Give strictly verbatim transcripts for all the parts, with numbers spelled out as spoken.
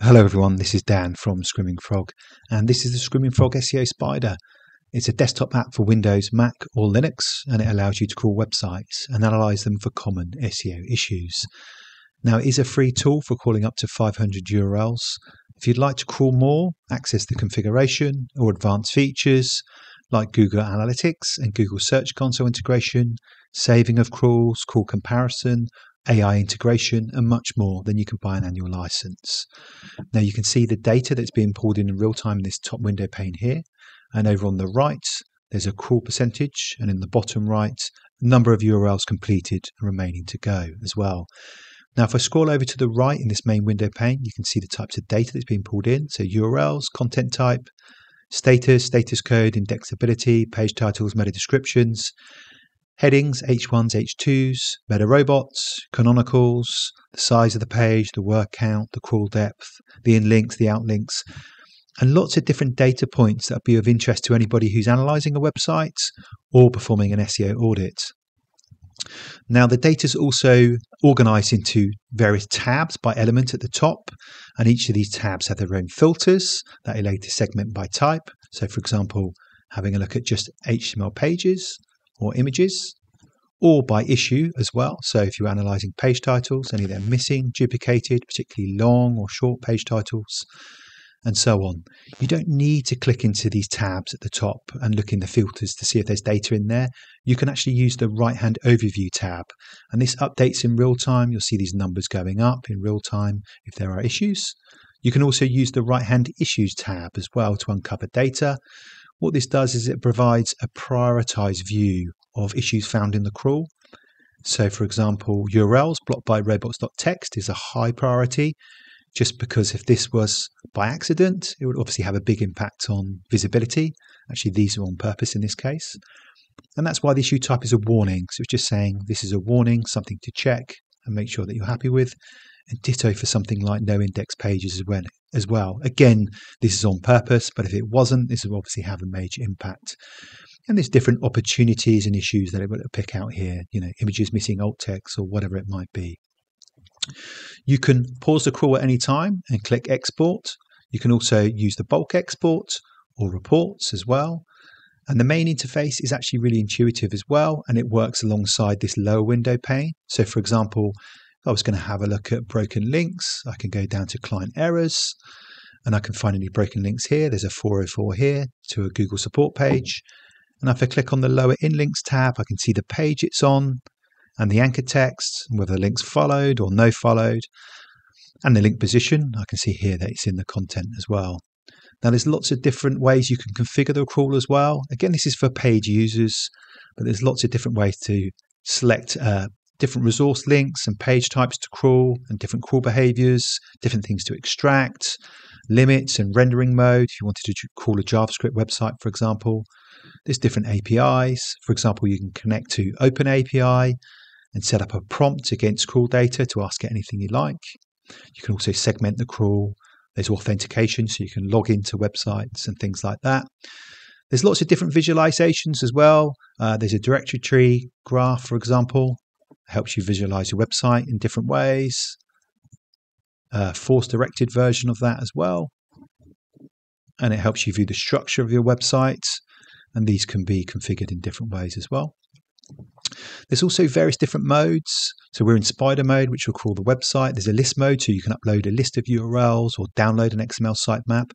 Hello everyone, this is Dan from Screaming Frog, and this is the Screaming Frog S E O Spider. It's a desktop app for Windows, Mac or Linux, and it allows you to crawl websites and analyze them for common S E O issues. Now, it is a free tool for crawling up to five hundred U R Ls. If you'd like to crawl more, access the configuration or advanced features like Google Analytics and Google Search Console integration, saving of crawls, crawl comparison, A I integration, and much more, then you can buy an annual license. Now you can see the data that's being pulled in in real time in this top window pane here. And over on the right, there's a crawl percentage, and in the bottom right, number of U R Ls completed and remaining to go as well. Now, if I scroll over to the right in this main window pane, you can see the types of data that's being pulled in. So U R Ls, content type, status, status code, indexability, page titles, meta descriptions, headings, H ones, H twos, meta robots, canonicals, the size of the page, the word count, the crawl depth, the in-links, the out-links, and lots of different data points that would be of interest to anybody who's analyzing a website or performing an S E O audit. Now, the data is also organized into various tabs by element at the top, and each of these tabs have their own filters that allow you to segment by type. So, for example, having a look at just H T M L pages or images, or by issue as well. So, if you're analyzing page titles, any that are missing, duplicated, particularly long or short page titles, and so on. You don't need to click into these tabs at the top and look in the filters to see if there's data in there. You can actually use the right-hand overview tab, and this updates in real time. You'll see these numbers going up in real time if there are issues. You can also use the right-hand issues tab as well to uncover data. What this does is it provides a prioritized view of issues found in the crawl. So, for example, U R Ls blocked by robots dot text is a high priority, just because if this was by accident, it would obviously have a big impact on visibility. Actually, these are on purpose in this case. And that's why the issue type is a warning. So it's just saying this is a warning, something to check and make sure that you're happy with. And ditto for something like no index pages as well. Again, this is on purpose, but if it wasn't, this will obviously have a major impact. And there's different opportunities and issues that it will pick out here, you know, images missing alt text or whatever it might be. You can pause the crawl at any time and click export. You can also use the bulk export or reports as well. And the main interface is actually really intuitive as well, and it works alongside this lower window pane. So, for example, I was going to have a look at broken links. I can go down to client errors and I can find any broken links here. There's a four oh four here to a Google support page. And if I click on the lower in-links tab, I can see the page it's on and the anchor text, whether the link's followed or no followed, and the link position. I can see here that it's in the content as well. Now, there's lots of different ways you can configure the crawl as well. Again, this is for paid users, but there's lots of different ways to select uh, different resource links and page types to crawl, and different crawl behaviors, different things to extract, limits and rendering mode. If you wanted to crawl a JavaScript website, for example, there's different A P Is. For example, you can connect to OpenAPI and set up a prompt against crawl data to ask it anything you like. You can also segment the crawl. There's authentication, so you can log into websites and things like that. There's lots of different visualizations as well. Uh, there's a directory tree graph, for example, helps you visualize your website in different ways. A force directed version of that as well. And it helps you view the structure of your website. And these can be configured in different ways as well. There's also various different modes. So we're in spider mode, which will crawl the website. There's a list mode, so you can upload a list of U R Ls or download an X M L sitemap.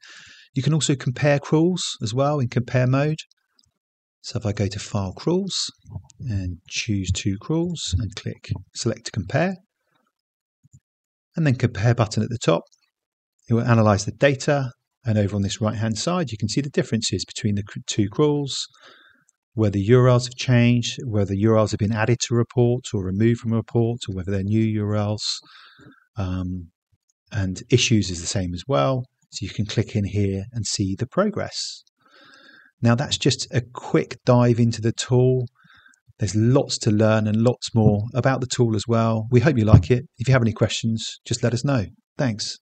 You can also compare crawls as well in compare mode. So if I go to File Crawls and choose two crawls and click Select Compare, and then Compare button at the top, it will analyze the data. And over on this right-hand side, you can see the differences between the two crawls, whether U R Ls have changed, whether U R Ls have been added to reports or removed from reports, or whether they're new U R Ls. Um, and issues is the same as well. So you can click in here and see the progress. Now, that's just a quick dive into the tool. There's lots to learn and lots more about the tool as well. We hope you like it. If you have any questions, just let us know. Thanks.